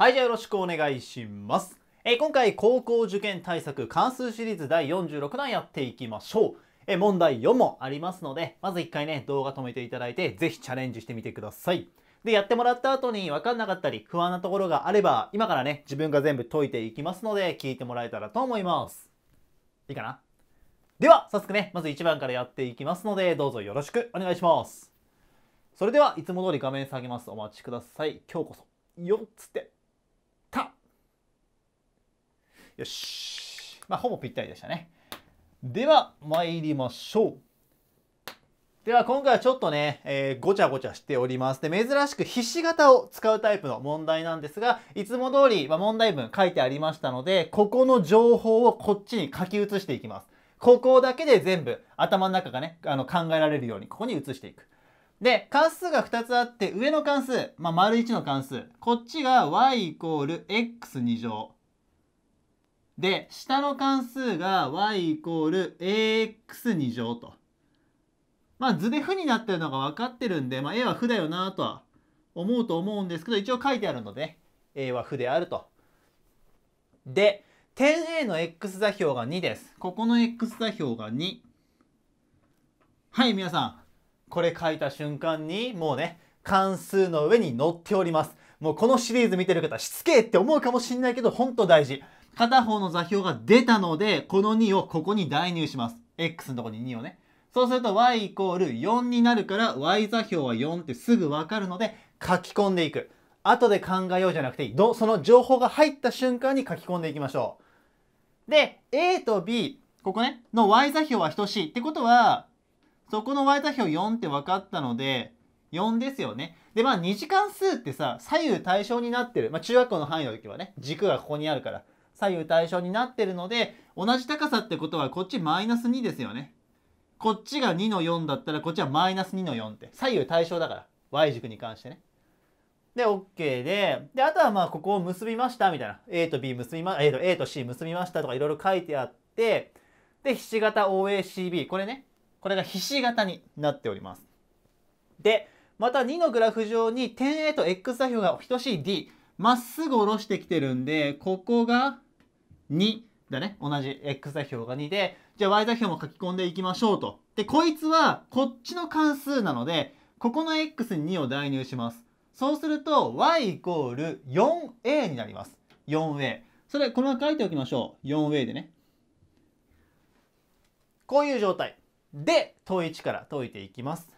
はい、じゃあよろしくお願いします。今回高校受験対策関数シリーズ第46弾やっていきましょう。問題4もありますので、まず1回ね、動画止めていただいて、ぜひチャレンジしてみてください。で、やってもらった後に分かんなかったり、不安なところがあれば、今からね、自分が全部解いていきますので、聞いてもらえたらと思います。いいかな？では、早速ね、まず1番からやっていきますので、どうぞよろしくお願いします。それでは、いつも通り画面下げます。お待ちください。今日こそ、よっつって、た！よし。まあ、ほぼぴったりでしたね。では、参りましょう。では今回はちょっとね、ごちゃごちゃしております。で、珍しくひし形を使うタイプの問題なんですが、いつも通り、問題文書いてありましたので、ここの情報をこっちに書き写していきます。ここだけで全部頭の中がね、考えられるようにここに写していく。で、関数が2つあって、上の関数、丸1の関数。こっちが y=x2乗。で、下の関数が y=ax2乗と。図で負になってるのが分かってるんで、A は負だよなとは思うんですけど、一応書いてあるので、ね、A は負であると。で、点 A の x 座標が2です。ここの x 座標が2。はい、皆さん。これ書いた瞬間に、もうね、関数の上に載っております。もうこのシリーズ見てる方、しつけえって思うかもしれないけど、ほんと大事。片方の座標が出たので、この2をここに代入します。x のところに2をね。そうすると y=4 になるから y 座標は4ってすぐ分かるので書き込んでいく。後で考えようじゃなくていい。その情報が入った瞬間に書き込んでいきましょう。で、a と b、ここね、の y 座標は等しい。ってことは、そこの y 座標4って分かったので、4ですよね。で、2次関数ってさ、左右対称になってる。中学校の範囲の時はね、軸がここにあるから、左右対称になってるので、同じ高さってことはこっちマイナス2ですよね。こっちが2の4だったら、こっちはマイナス2の4って。左右対称だから。y 軸に関してね。で、OK で。で、あとはここを結びましたみたいな。a と b 結びま、a と c 結びましたとかいろいろ書いてあって、で、ひし形 OACB。これね。これがひし形になっております。で、また2のグラフ上に点 a と x 座標が等しい d。まっすぐ下ろしてきてるんで、ここが2。だね。同じ x 座標が2で、じゃあ y 座標も書き込んでいきましょうと。で、こいつはこっちの関数なので、ここの x に2を代入します。そうすると y=4a になります。4a。それ、このまま書いておきましょう。4a でね。こういう状態。で、問1から解いていきます。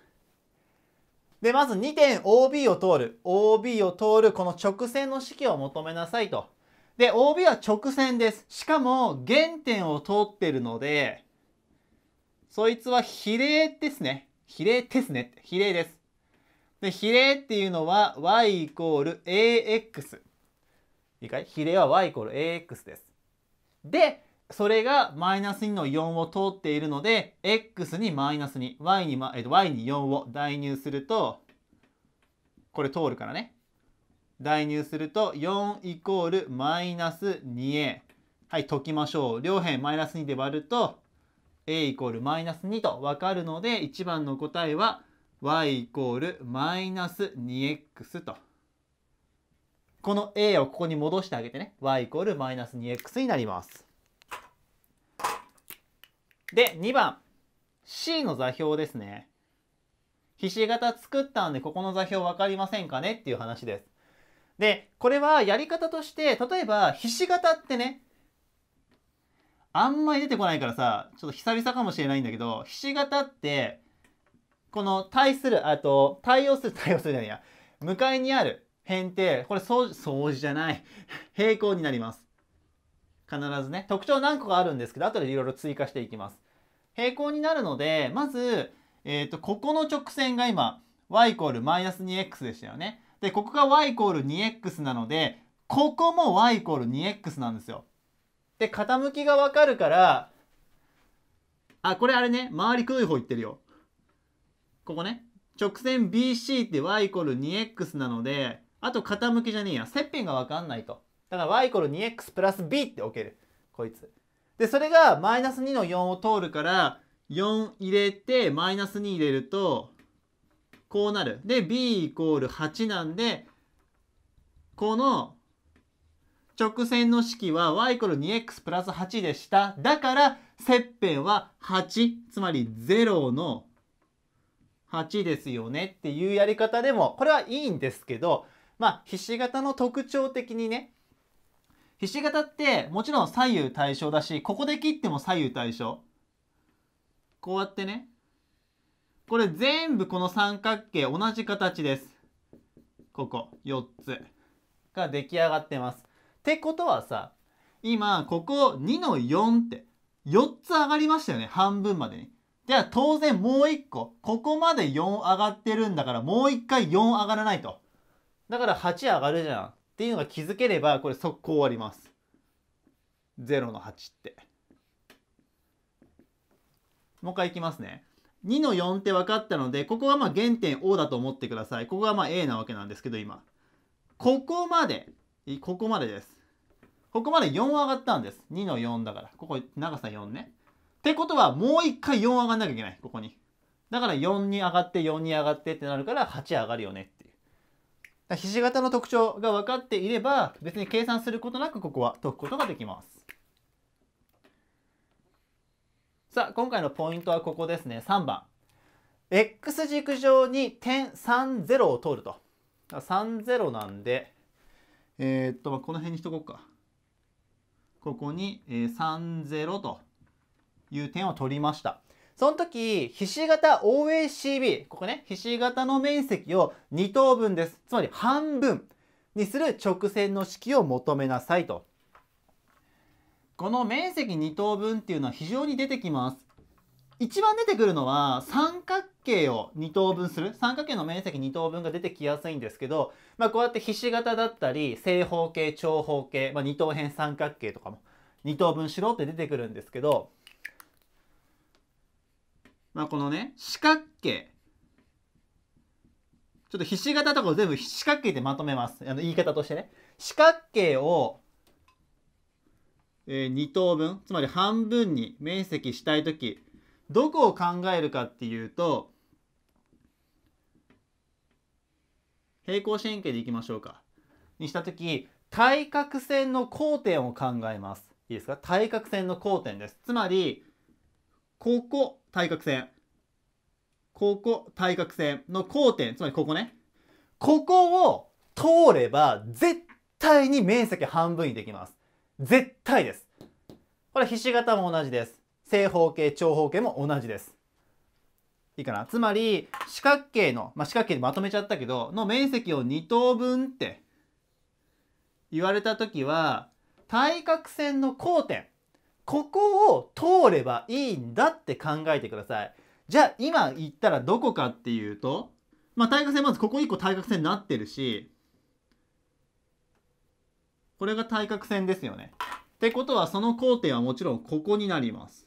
で、まず2点 OB を通る。OB を通るこの直線の式を求めなさいと。で、OB は直線です。しかも、原点を通ってるので、そいつは比例ですね。比例ですね。比例です。で、比例っていうのは y=ax。いいかい？比例は y=ax です。で、それが -2 の4を通っているので、x に -2、y に4を代入すると、これ通るからね。代入すると4=−2a。はい、解きましょう。両辺−2で割ると a=−2 と分かるので、1番の答えは y=−2x と。この a をここに戻してあげてね。y=−2x になります。で、2番。c の座標ですね。ひし形作ったんで、ここの座標分かりませんかねっていう話です。で、これはやり方として、例えば、ひし形ってね、あんまり出てこないからさ、ちょっと久々かもしれないんだけど、ひし形って、この対応するじゃないや、向かいにある辺って、これ相似じゃない。平行になります。必ずね、特徴何個かあるんですけど、後でいろいろ追加していきます。平行になるので、まず、ここの直線が今、y=−2x でしたよね。で、ここが y=2x なので、ここも y=2x なんですよ。で、傾きがわかるから、あ、これあれね、周り黒い方いってるよ。ここね、直線 BC って y=2x なので、あと傾きじゃねえや、切片がわかんないと。だから y=2x プラス b って置ける。こいつ。で、それが -2 の4を通るから、4入れて、-2 入れると、こうなる。で、b=8 なんで、この直線の式は y=2x プラス8でした。だから切片は8、つまり0の8ですよねっていうやり方でもこれはいいんですけど、まあひし形の特徴的にね、ひし形ってもちろん左右対称だし、ここで切っても左右対称。こうやってね、これ全部この三角形同じ形です。ここ4つが出来上がってます。ってことはさ、今ここ 2-4 って4つ上がりましたよね、半分までに。じゃあ当然もう1個、ここまで4上がってるんだからもう1回4上がらないと。だから8上がるじゃんっていうのが気づければ、これ速攻終わります。0の8って。もう一回いきますね。2-4 って分かったので、ここがまあ原点 O だと思ってください。ここがまあ A なわけなんですけど、今。ここまでです。ここまで4上がったんです。2-4 だから。ここ長さ4ね。ってことはもう一回4上がんなきゃいけない。ここに。だから4に上がって4に上がってってなるから8上がるよねっていう。だからひし形の特徴が分かっていれば、別に計算することなくここは解くことができます。さあ、今回のポイントはここですね。3番。X 軸上に点30を通ると。30なんで、この辺にしとこうか。ここに30という点を取りました。その時、ひし形 OACB、ここね、ひし形の面積を2等分です。つまり半分にする直線の式を求めなさいと。この面積2等分っていうのは非常に出てきます。一番出てくるのは三角形を2等分する、三角形の面積2等分が出てきやすいんですけど、まあ、こうやってひし形だったり正方形、長方形、まあ、二等辺三角形とかも2等分しろって出てくるんですけど、まあ、このね四角形、ちょっとひし形とかを全部四角形でまとめます。言い方としてね、四角形を2等分、つまり半分に面積したいとき、どこを考えるかっていうと、平行四辺形でいきましょうかにしたとき、対角線の交点を考えます。いいですか、対角線の交点です。つまりここ対角線、ここ対角線の交点、つまりここね、ここを通れば絶対に面積半分にできます。絶対です。これひし形も同じです。正方形、長方形も同じです。いいかな。つまり四角形の、まあ、四角形でまとめちゃったけどの面積を2等分って言われた時は、対角線の交点、ここを通ればいいんだって考えてください。じゃあ今言ったらどこかっていうと、まあ、対角線、まずここ1個対角線になってるし、これが対角線ですよね。ってことはその交点はもちろんここになります。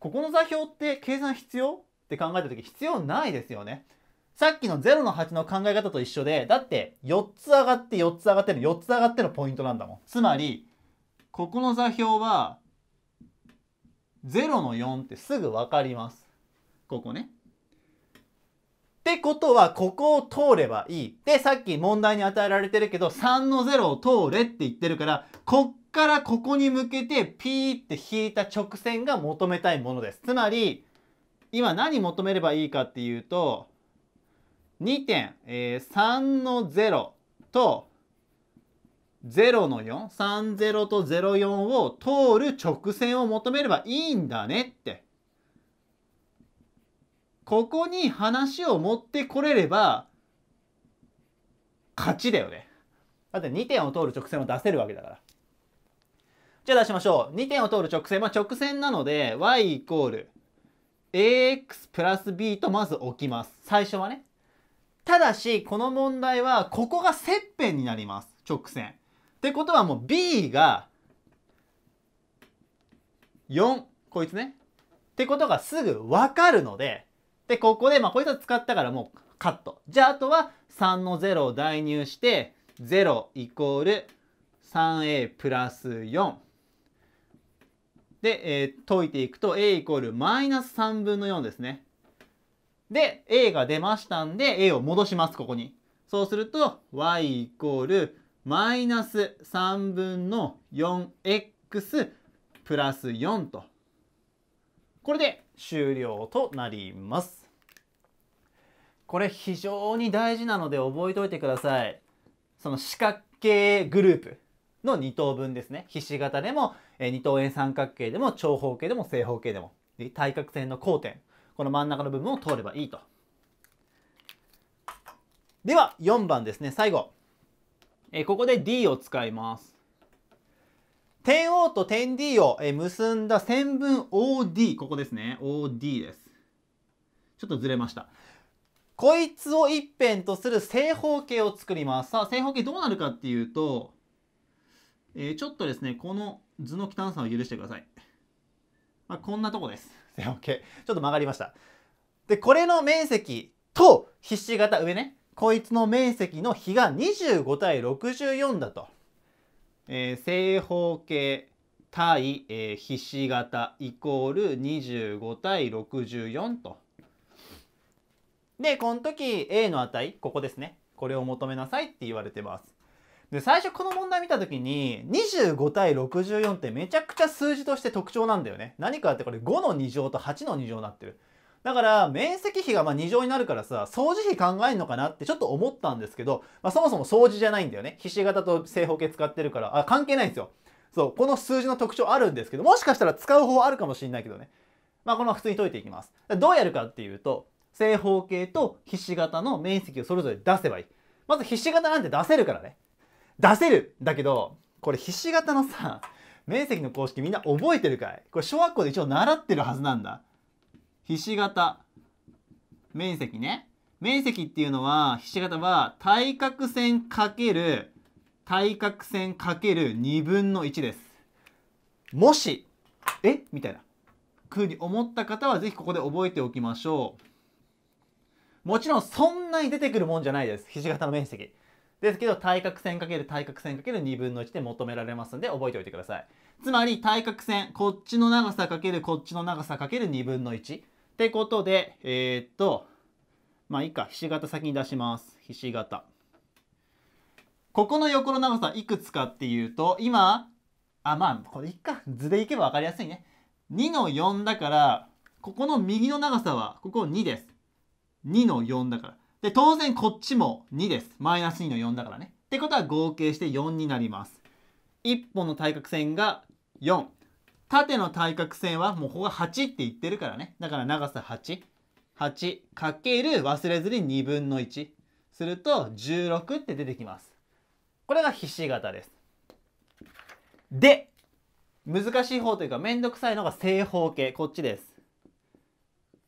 ここの座標って計算必要って考えた時、必要ないですよね。さっきの0の8の考え方と一緒で、だって4つ上がって4つ上がっての4つ上がってのポイントなんだもん。つまりここの座標は0-4ってすぐ分かります。ここね。ってことはここを通ればいい。で、さっき問題に与えられてるけど 3-0 を通れって言ってるから、こっからここに向けてピーって引いた直線が求めたいものです。つまり今何求めればいいかっていうと、2点 3-0 と 0-4、30と04を通る直線を求めればいいんだねって、ここに話を持ってこれれば勝ちだよね。だって2点を通る直線を出せるわけだから。じゃあ出しましょう。2点を通る直線、まあ、直線なので y=ax+b とまず置きます。最初はね。ただしこの問題はここが切片になります。直線。ってことはもう b が4、こいつね。ってことがすぐ分かるので、でここで、まあ、こいつは使ったからもうカット。じゃああとは 3-0 を代入して 0=3a+4 で、解いていくと a=−3分の4ですね。で a が出ましたんで a を戻します。ここにそうすると y= マイナス3分の 4x プラス4と、これで終了となります。これ非常に大事なので覚えておいてください。その四角形グループの2等分ですね。ひし形でも二等円三角形でも長方形でも正方形でも、対角線の交点、この真ん中の部分を通ればいいと。では4番ですね、最後。ここで D を使います。点 O と点 D を結んだ線分 OD、ここですね、OD です。ちょっとずれました。こいつを一辺とする正方形を作ります。さあ、正方形どうなるかっていうと、ちょっとですね、この図の汚さを許してください。まあ、こんなとこです。正方形。ちょっと曲がりました。で、これの面積とひし形上ね。こいつの面積の比が25対64だと、正方形対、ひし形イコール25対64と。でこの時 A の値ここですね、これを求めなさいって言われてます。で最初この問題見た時に25対64ってめちゃくちゃ数字として特徴なんだよね。何かってこれ5の2乗と8の2乗になってる。だから面積比が2乗になるからさ、相似比考えるのかなってちょっと思ったんですけど、まあ、そもそも相似じゃないんだよね。ひし形と正方形使ってるから、あ、関係ないんですよ。そう、この数字の特徴あるんですけど、もしかしたら使う方法あるかもしれないけどね。まあこの普通に解いていきます。どうやるかっていうと、正方形とひし形の面積をそれぞれ出せばいい。まずひし形なんて出せるからね。出せるだけど、これひし形のさ、面積の公式みんな覚えてるかい？これ小学校で一応習ってるはずなんだ。ひし形面積ね。面積っていうのは、ひし形は対角線×対角線×2分の1です。もし、え？みたいな風に思った方はぜひここで覚えておきましょう。もちろんそんなに出てくるもんじゃないです。ひし形の面積。ですけど、対角線×対角線×二分の1で求められますんで、覚えておいてください。つまり、対角線、こっちの長さ×こっちの長さ×二分の1。ってことで、まあいいか、ひし形先に出します。ひし形。ここの横の長さいくつかっていうと、今、あ、まあ、これいっか。図でいけば分かりやすいね。2の4だから、ここの右の長さは、ここ2です。2の4だから。で、当然こっちも2です。マイナス2の4だからね。ってことは合計して4になります。1本の対角線が4。縦の対角線はもうここが8って言ってるからね。だから長さ8。8かける忘れずに2分の1。すると16って出てきます。これがひし形です。で、難しい方というかめんどくさいのが正方形。こっちです。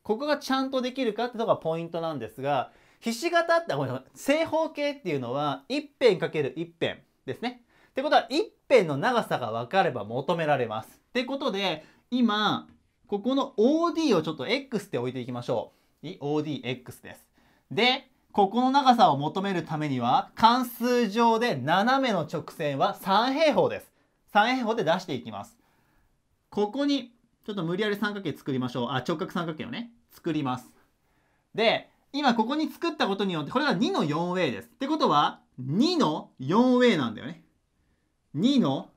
ここがちゃんとできるかってとこがポイントなんですが、ひし形って、正方形っていうのは、一辺かける一辺ですね。ってことは、一辺の長さが分かれば求められます。ってことで、今、ここの OD をちょっと X って置いていきましょう。ODX です。で、ここの長さを求めるためには、関数上で斜めの直線は三平方です。三平方で出していきます。ここに、ちょっと無理やり三角形作りましょう。あ、直角三角形をね、作ります。で、今ここに作ったことによって、これが2の 4way です。ってことは、2の 4way なんだよね。2の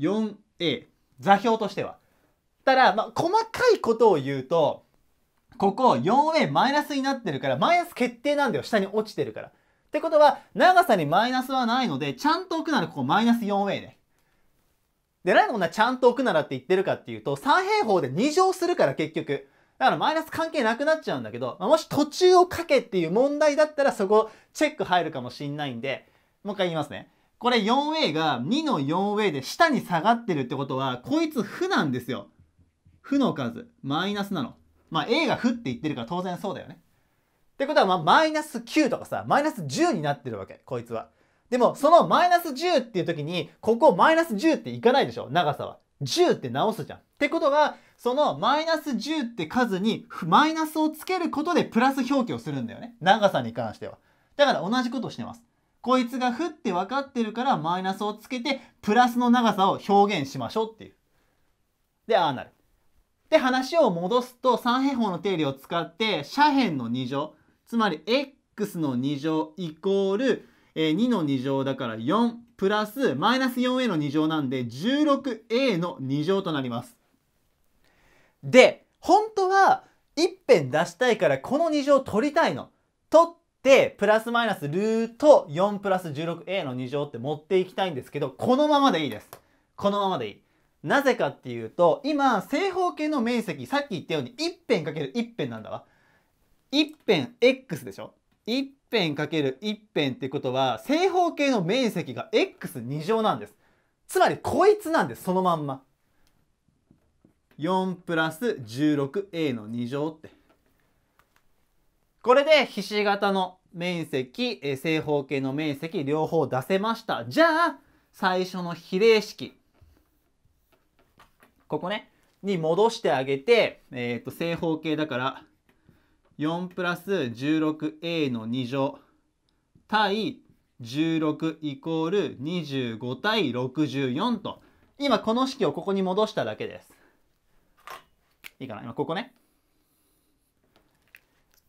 4a。座標としては。ただ、まあ、細かいことを言うと、ここ 4a マイナスになってるから、マイナス決定なんだよ。下に落ちてるから。ってことは、長さにマイナスはないので、ちゃんと置くならここマイナス 4a ね。で、なんでこんなちゃんと置くならって言ってるかっていうと、三平方で2乗するから結局。だからマイナス関係なくなっちゃうんだけど、もし途中を書けっていう問題だったらそこチェック入るかもしんないんで、もう一回言いますね。これ 4way が2の 4way で下に下がってるってことは、こいつ負なんですよ。負の数。マイナスなの。まあ A が負って言ってるから当然そうだよね。ってことは、まあマイナス9とかさ、マイナス10になってるわけ、こいつは。でもそのマイナス10っていう時に、ここマイナス10っていかないでしょ、長さは。10って直すじゃん。ってことは、そのマイナス10って数にマイナスをつけることでプラス表記をするんだよね。長さに関しては。だから同じことをしてます。こいつが負って分かってるからマイナスをつけてプラスの長さを表現しましょうっていう。で、ああなる。で、話を戻すと三平方の定理を使って斜辺の2乗、つまり x の2乗イコール2の2乗だから4プラスマイナス 4a の2乗なんで 16a の2乗となります。で、本当は一辺出したいからこの2乗取りたいの。取ってプラスマイナスルート4プラス 16a の2乗って持っていきたいんですけど、このままでいいです。このままでいい。なぜかっていうと、今正方形の面積、さっき言ったように一辺かける一辺なんだわ。一辺 x でしょ。一辺かける一辺ってことは正方形の面積が x2 乗なんです。つまりこいつなんです。そのまんま4プラス 16a の2乗って、これでひし形の面積、正方形の面積両方出せました。じゃあ最初の比例式、ここねに戻してあげて、正方形だから4プラス 16a の2乗対16イコール25対64と、今この式をここに戻しただけです。いいかな、今ここね。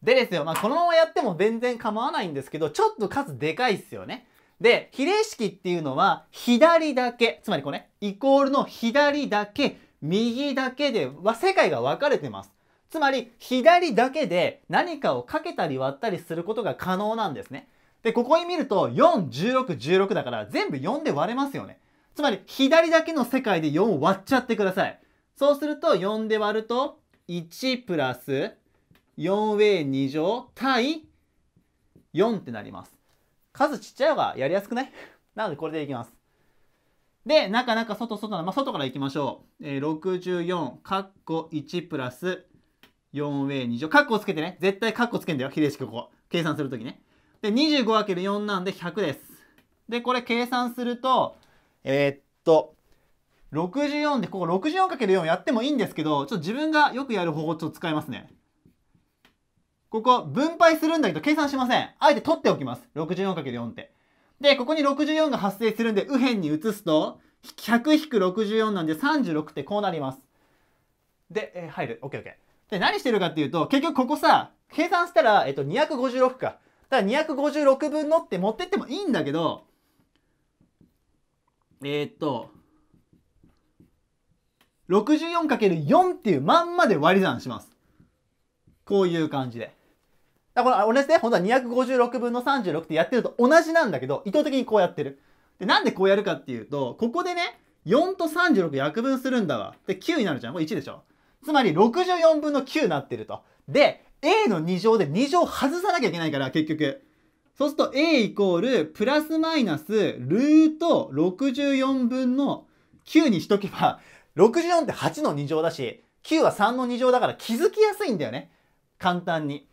でですよ、まあ、このままやっても全然構わないんですけど、ちょっと数でかいっすよね。で、比例式っていうのは左だけ、つまりこれね、イコールの左だけ、右だけで世界が分かれてます。つまり左だけで何かをかけたり割ったりすることが可能なんですね。で、ここに見ると4、16、16だから全部4で割れますよね。つまり左だけの世界で4を割っちゃってください。そうすると4で割ると1プラス 4a2 乗対4ってなります。数ちっちゃい方がやりやすくない？なのでこれでいきます。で、なかなか外な、まあ、外からいきましょう。64かっこ1プラス4a2 乗。カッコつけてね。絶対カッコつけんだよ。比例式ここ。計算するときね。で、25×4 なんで100です。で、これ計算すると、64で、ここ 64×4 やってもいいんですけど、ちょっと自分がよくやる方法ちょっと使いますね。ここ、分配するんだけど計算しません。あえて取っておきます。64×4 って。で、ここに64が発生するんで、右辺に移すと、100-64 なんで36ってこうなります。で、入る。OK、OK。で、何してるかっていうと、結局ここさ、計算したら、256か。だから256分のって持ってってもいいんだけど、64×4 っていうまんまで割り算します。こういう感じで。だからこれ同じね、本当は256分の36ってやってると同じなんだけど、意図的にこうやってる。で、なんでこうやるかっていうと、ここでね、4と36約分するんだわ。で、9になるじゃん。これ1でしょ。つまり64分の9になってると。で、a の2乗で2乗外さなきゃいけないから、結局。そうすると a イコールプラスマイナスルート64分の9にしとけば、64って8の2乗だし、9は3の2乗だから気づきやすいんだよね。簡単に。っ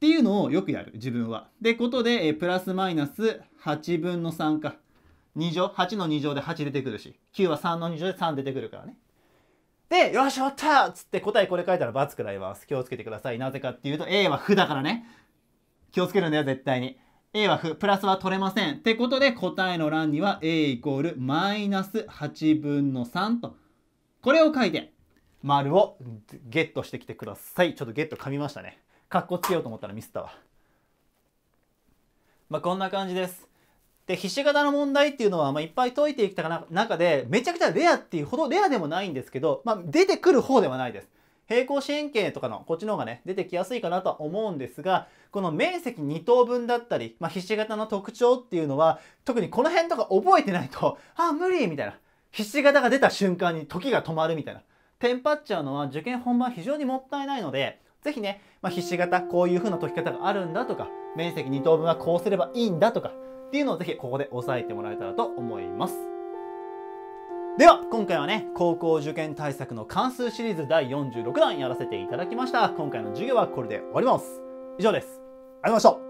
ていうのをよくやる、自分は。で、ことで、プラスマイナス8分の3か。2乗、8の2乗で8出てくるし、9は3の2乗で3出てくるからね。で、よし、終わったっつって答えこれ書いたら×くらいます。気をつけてください。なぜかっていうと、A は負だからね。気をつけるんだよ、絶対に。A は負、プラスは取れません。ってことで、答えの欄には A イコールマイナス8分の3と。これを書いて、丸をゲットしてきてください。ちょっとゲット噛みましたね。カッコつけようと思ったらミスったわ。まあ、こんな感じです。で、ひし形の問題っていうのは、まあ、いっぱい解いてきた中でめちゃくちゃレアっていうほどレアでもないんですけど、まあ、出てくる方ではないです。平行四辺形とかのこっちの方がね出てきやすいかなとは思うんですが、この面積2等分だったり、まあ、ひし形の特徴っていうのは特にこの辺とか覚えてないと「ああ無理」みたいな、ひし形が出た瞬間に時が止まるみたいなテンパっちゃうのは受験本番非常にもったいないので。ぜひね、まあ、ひし形こういう風な解き方があるんだとか、面積2等分はこうすればいいんだとかっていうのをぜひここで押さえてもらえたらと思います。では今回はね、高校受験対策の関数シリーズ第46弾やらせていただきました。今回の授業はこれで終わります。以上です。ありがとうございました。